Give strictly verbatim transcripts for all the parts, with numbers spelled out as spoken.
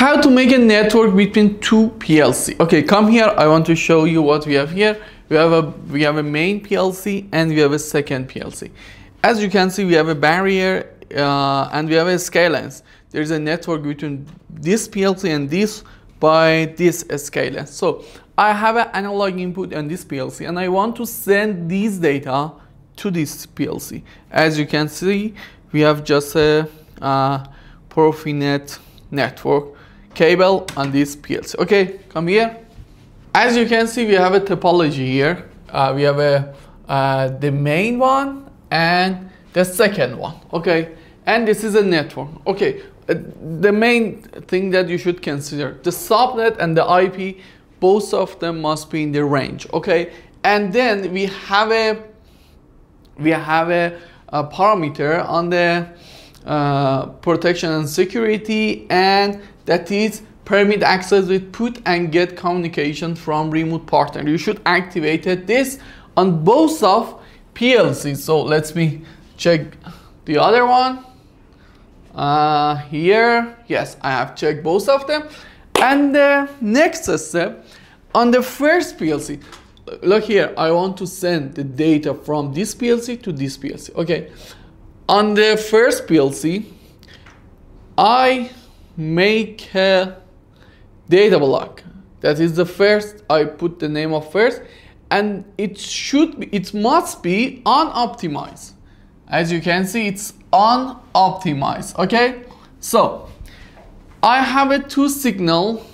How to make a network between two P L C. Okay, come here. I want to show you what we have here. We have a we have a main P L C and we have a second P L C. As you can see, we have a barrier uh, and we have a scalance. There's a network between this P L C and this by this scalance. So I have an analog input on this P L C and I want to send these data to this P L C. As you can see, we have just a uh, Profinet network cable on this P L C. Okay, come here. As you can see, we have a topology here. Uh, we have a uh, the main one and the second one. Okay, and this is a network. Okay, uh, the main thing that you should consider, the subnet and the I P, both of them must be in the range. Okay, and then we have a we have a, a parameter on the uh, protection and security, and that is permit access with P U T and GET communication from remote partner. You should activate this on both of P L Cs. So let me check the other one uh, here. Yes, I have checked both of them. And the next step on the first P L C. Look here, I want to send the data from this P L C to this P L C. Okay, on the first P L C, I make a data block. That is the first. I put the name of first, and it should be, it must be unoptimized. As you can see, it's unoptimized. Okay, so I have a two signal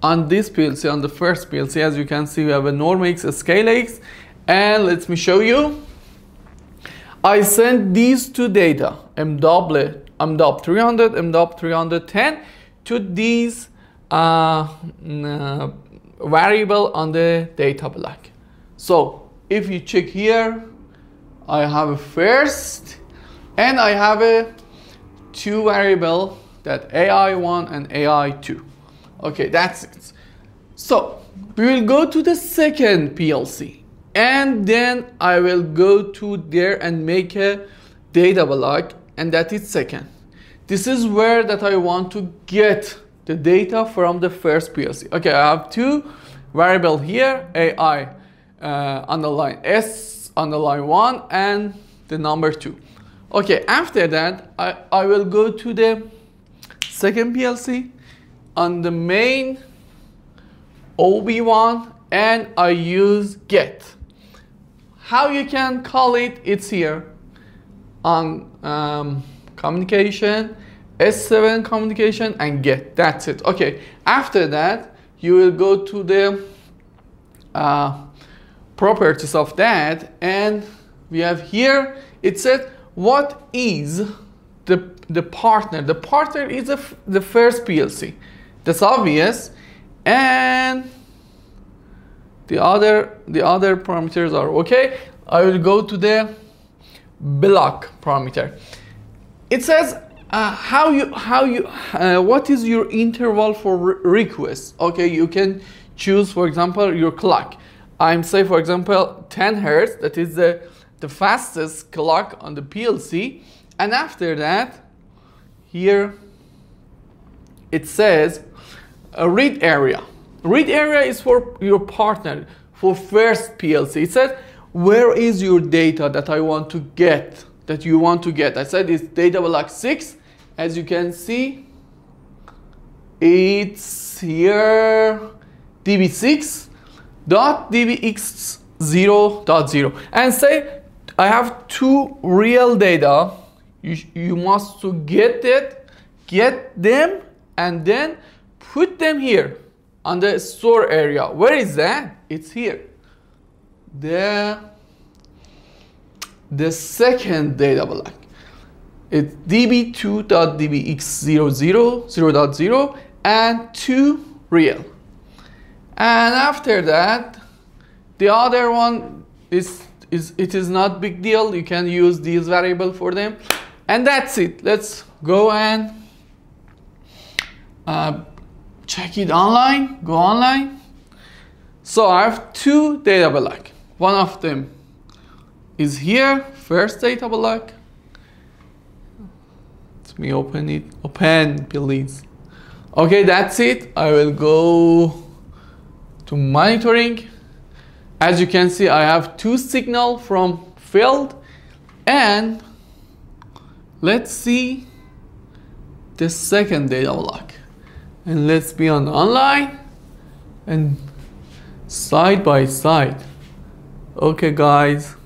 on this P L C, on the first P L C. As you can see, we have a Normx, a Scalance, and let me show you. I send these two data, M W, M D O P three hundred, M D O P three ten, to these uh, uh, variable on the data block. So if you check here, I have a first, and I have a two variable, that A I one and A I two. Okay, that's it. So we will go to the second P L C, and then I will go to there and make a data block, and that is second. This is where that I want to get the data from the first P L C. Okay, I have two variable here, A I uh, on the line S on the line one and the number two. Okay, after that, I, I will go to the second P L C on the main O B one, and I use GET. How you can call it, it's here on um, communication, S seven communication and GET. That's it. Okay, after that you will go to the uh, properties of that, and we have here, it said what is the, the partner. The partner is a f the first P L C. That's obvious, and the other the other parameters are okay. I will go to the block parameter. It says uh, how you how you uh, what is your interval for re request. Okay, you can choose, for example, your clock. I'm say, for example, ten hertz. That is the the fastest clock on the P L C, and after that, here it says a read area. Read area is for your partner, for first P L C. It said, where is your data that I want to get, that you want to get? I said it's data block six. As you can see, it's here, D B six dot D B X zero dot zero. And say, I have two real data. You, you must to get it, get them, and then put them here on the store area. Where is that? It's here. The, the second data block. It's D B two dot D B X zero dot zero and two real. And after that, the other one is, is it is not big deal. You can use these variable for them. And that's it. Let's go and uh, check it online. Go online. So I have two data block. One of them is here, first data block. Let me open it. Open, please. Okay, that's it. I will go to monitoring. As you can see, I have two signal from field, and let's see the second data block, and let's be on online and side by side. Okay guys,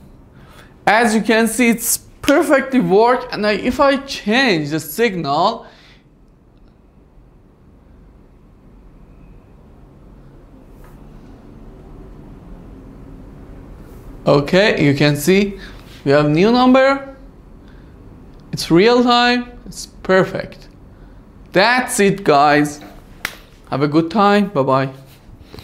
as you can see, it's perfectly work. And I, if I change the signal, okay, you can see we have new number. It's real time. It's perfect. That's it guys. Have a good time. Bye bye.